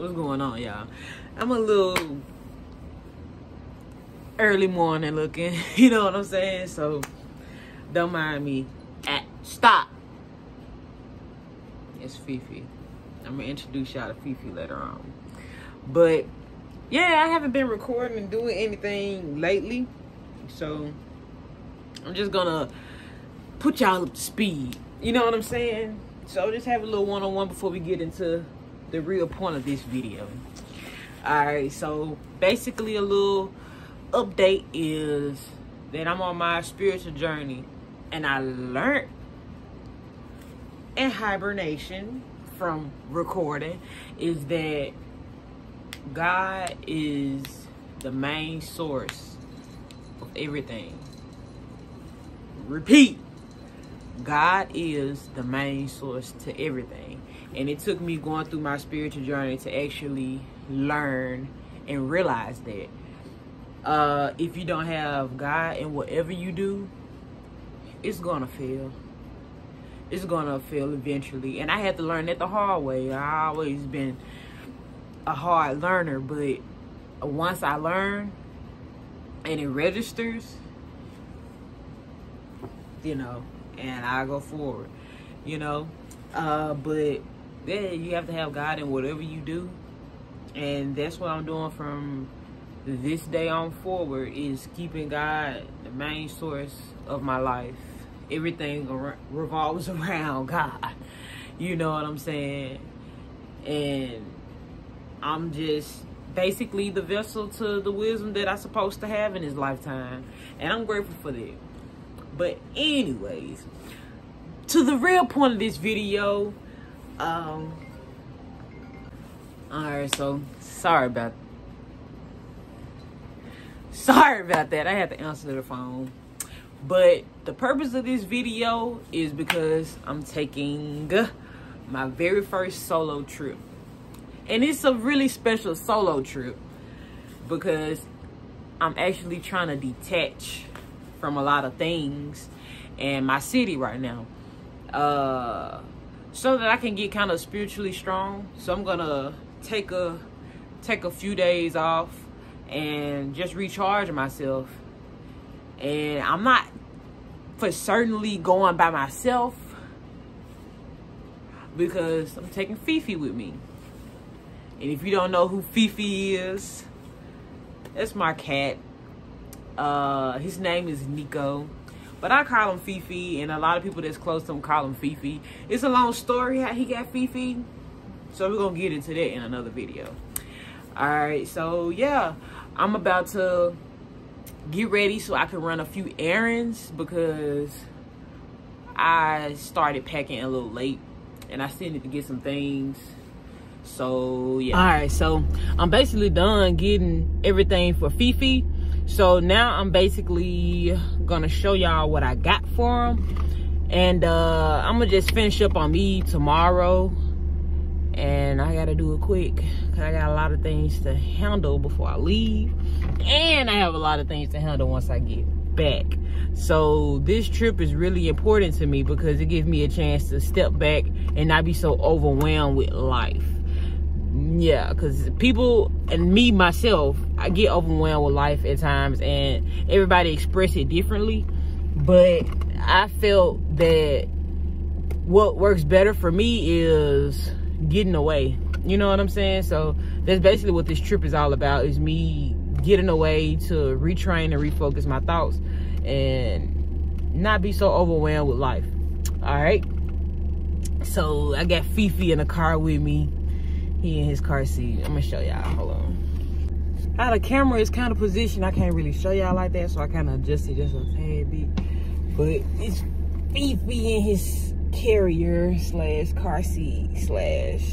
What's going on, y'all? I'm a little early morning looking, you know what I'm saying? So don't mind me. Stop. It's Fifi. I'm gonna introduce y'all to Fifi later on. But yeah, I haven't been recording and doing anything lately, so I'm just gonna put y'all up to speed, you know what I'm saying? So just have a little one-on-one before we get into the real point of this video. All right, so basically a little update is that I'm on my spiritual journey, and I learned in hibernation from recording is that God is the main source of everything. Repeat, God is the main source to everything. And it took me going through my spiritual journey to actually learn and realize that if you don't have God in whatever you do, it's gonna fail. It's gonna fail eventually. And I had to learn that the hard way. I always been a hard learner, but once I learn and it registers, you know, and I go forward, you know. But yeah, you have to have God in whatever you do, and that's what I'm doing from this day on forward, is keeping God the main source of my life. Everything revolves around God, you know what I'm saying? And I'm just basically the vessel to the wisdom that I'm supposed to have in this lifetime, and I'm grateful for that. But anyways, to the real point of this video, alright, so sorry about that. I had to answer the phone. But the purpose of this video is because I'm taking my very first solo trip. And it's a really special solo trip because I'm actually trying to detach from a lot of things in my city right now, so that I can get kind of spiritually strong. So I'm gonna take a few days off and just recharge myself. And I'm not for certainly going by myself because I'm taking Fifi with me. And if you don't know who Fifi is, that's my cat. His name is Nico, but I call him Fifi, and a lot of people that's close to him call him Fifi. It's a long story how he got Fifi, so we're gonna get into that in another video. All right, so yeah, I'm about to get ready so I can run a few errands because I started packing a little late and I still need to get some things. So yeah. All right, so I'm basically done getting everything for Fifi. So now I'm basically gonna show y'all what I got for him, and I'm gonna just finish up on me tomorrow, and I gotta do it quick because I got a lot of things to handle before I leave, and I have a lot of things to handle once I get back. So this trip is really important to me because it gives me a chance to step back and not be so overwhelmed with life. Yeah, because people and me myself, I get overwhelmed with life at times, and everybody express it differently, but I felt that what works better for me is getting away, you know what I'm saying? So that's basically what this trip is all about, is me getting away to retrain and refocus my thoughts and not be so overwhelmed with life. All right, so I got Fifi in the car with me. He in his car seat. I'm gonna show y'all, hold on. How the camera is kind of positioned, I can't really show y'all like that, so I kind of adjusted just a tad bit. But it's Fifi in his carrier slash car seat slash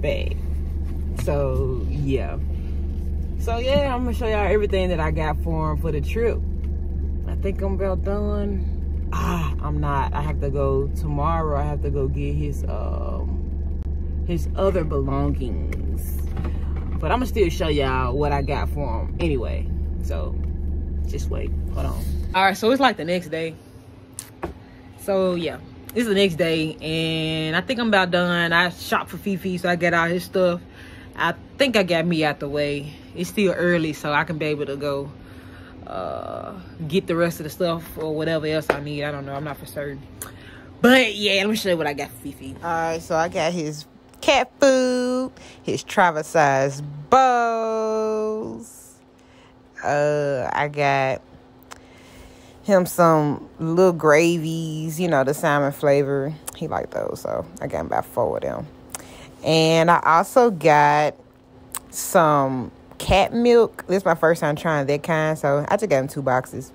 bag. So yeah. So yeah, I'm gonna show y'all everything that I got for him for the trip. I think I'm about done. I'm not. I have to go tomorrow. I have to go get his other belongings, but I'm gonna still show y'all what I got for him anyway, so just wait, hold on. All right, so it's like the next day, so yeah, it's the next day, and I think I'm about done. I shopped for Fifi, so I got all his stuff, I think I got me out the way. It's still early, so I can be able to go get the rest of the stuff or whatever else I need. I don't know, I'm not for certain. But yeah, let me show you what I got for Fifi. All right, so I got his cat food, his travel size bowls. I got him some little gravies, you know, the salmon flavor. He liked those, so I got him about 4 of them. And I also got some cat milk. This is my first time trying that kind, so I just got him 2 boxes.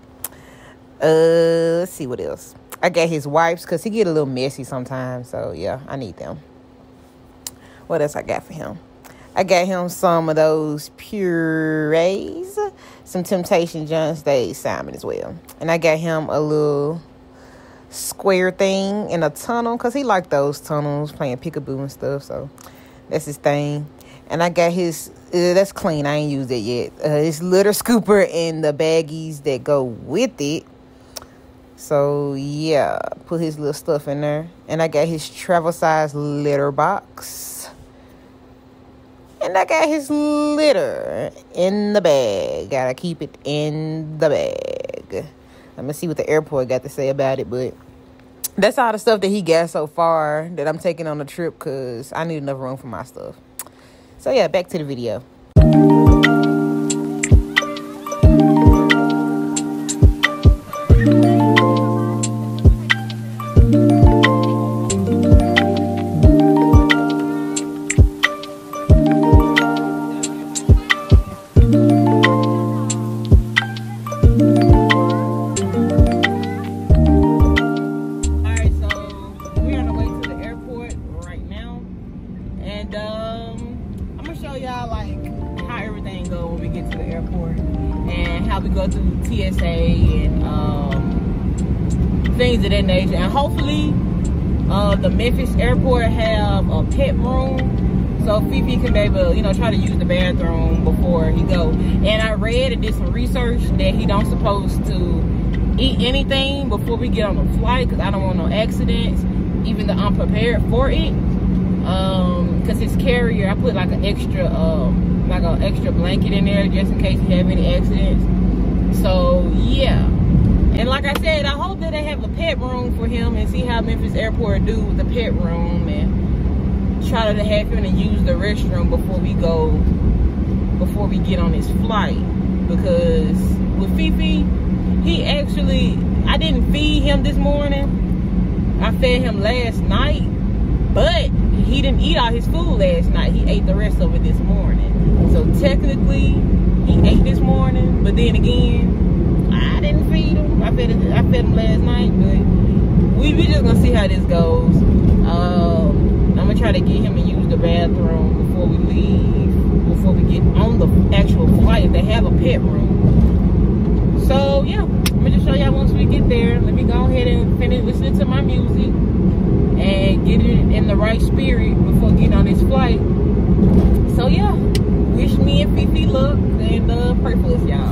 Let's see what else. I got his wipes because he get a little messy sometimes, so yeah, I need them. What else I got for him? I got him some of those purees, some Temptation John Stage salmon as well. And I got him a little square thing in a tunnel because he liked those tunnels, playing peekaboo and stuff, so that's his thing. And I got his that's clean, I ain't used it yet, his litter scooper and the baggies that go with it. So yeah, put his little stuff in there. And I got his travel size litter box, and I got his litter in the bag. Gotta keep it in the bag. I'm gonna see what the airport got to say about it, but that's all the stuff that he got so far that I'm taking on the trip because I need enough room for my stuff. So yeah, back to the video. Things of that nature, and hopefully the Memphis airport have a pet room so Fifi can be able to, you know, try to use the bathroom before he go. And I read and did some research that he don't supposed to eat anything before we get on the flight because I don't want no accidents, even though I'm prepared for it, because his carrier, I put like an extra like an extra blanket in there just in case he have any accidents. So yeah. And like I said, I hope that they have a pet room for him and see how Memphis Airport do with the pet room, and try to have him to use the restroom before we go, before we get on his flight. Because with Fifi, he actually, I didn't feed him this morning. I fed him last night, but he didn't eat all his food last night. He ate the rest of it this morning. So technically, he ate this morning, but then again, I didn't feed him. I fed him last night, but we just gonna see how this goes. I'm gonna try to get him to use the bathroom before we leave, before we get on the actual flight. They have a pet room. So yeah, I'm gonna just show y'all once we get there. Let me go ahead and finish listening to my music and get it in the right spirit before getting on this flight. So yeah, wish me and Fifi luck and pray for us, y'all.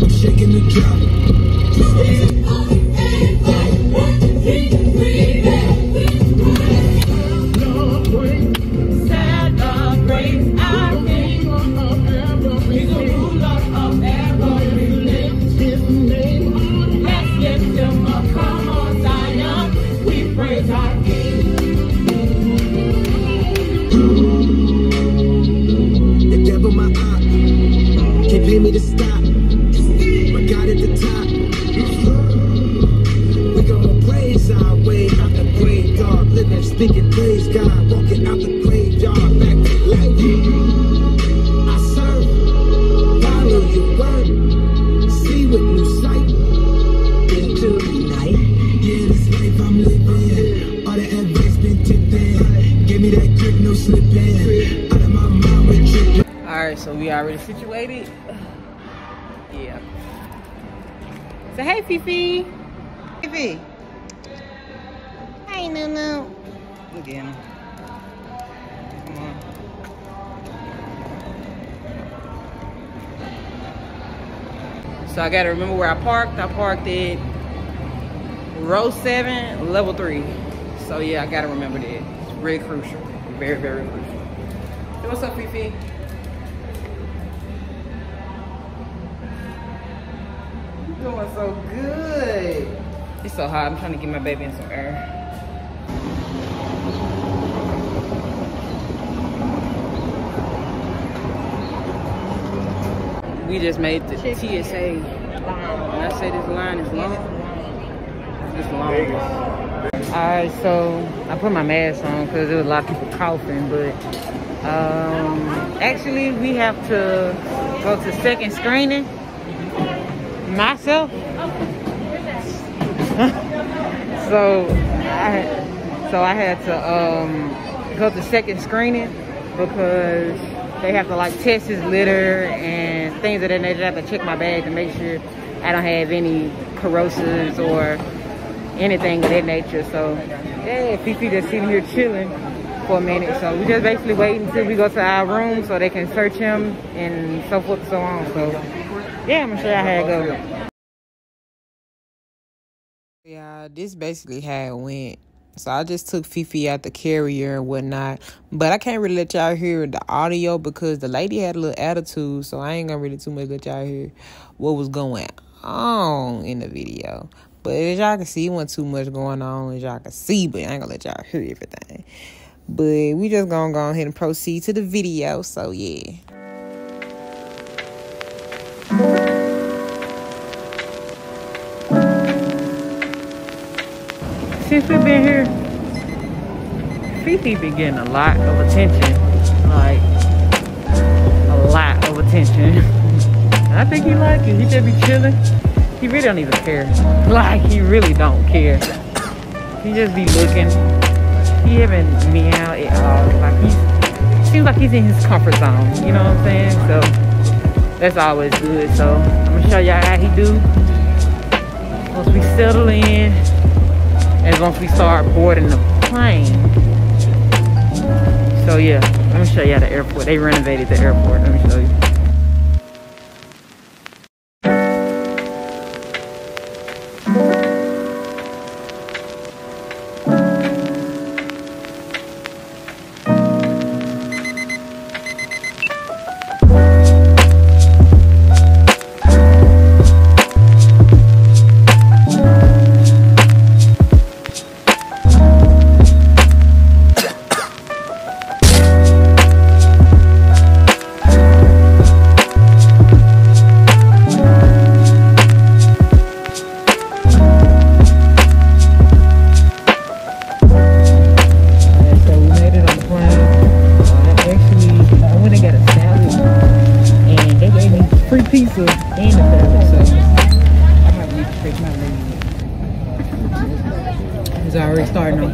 I'm shaking the drum. Celebrate our King. He's the ruler of everything. His name, let's lift him up. Come on, Zion, we praise our King. Pay me to stop, but God at the top. We gonna praise our way out the graveyard, living, speaking, praise God, walking out the graveyard, back to life. I serve, follow your word, see with new sight into the night. Yeah, this life I'm living, all the advice been tipping. Give me that grip, no slipping. Out of my mind, we're tripping. Alright, so we already situated. Yeah. So hey Fifi. Fifi. Hey Nunu. Look at him. Come on. So I gotta remember where I parked. I parked at row 7, level 3. So yeah, I gotta remember that. very crucial. Very, very crucial. Hey, what's up, Fifi? You're doing so good. It's so hot. I'm trying to get my baby in some air. We just made the TSA. When I say this line is long, it's long. Alright, so I put my mask on because there was a lot of people coughing, but actually we have to go to second screening. Myself. so I had to go to second screening because they have to like test his litter and things of that nature. They have to check my bag to make sure I don't have any corrosives or anything of that nature. So yeah, Fifi just sitting here chilling for a minute. So we just basically waiting until we go to our room so they can search him and so forth and so on. So yeah, I'm gonna show y'all how it goes. Yeah, this basically how it went. So I just took Fifi out the carrier and whatnot. But I can't really let y'all hear the audio because the lady had a little attitude. So I ain't going to really too much let y'all hear what was going on in the video. But as y'all can see, it wasn't too much going on as y'all can see. But I ain't going to let y'all hear everything. But we just going to go ahead and proceed to the video. So yeah. Since we've been here, Fifi been getting a lot of attention, like a lot of attention. I think he like it. He just be chilling. He really don't even care. Like he really don't care. He just be looking. He haven't meow at all. Like he seems like he's in his comfort zone. You know what I'm saying? So that's always good. So I'm gonna show y'all how he do once we settle in. And once we start boarding the plane. So yeah, let me show you the airport. They renovated the airport. Let me show you.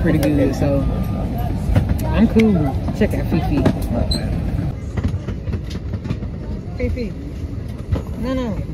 Pretty good, so I'm cool. Check out Fifi. Fifi. No, no.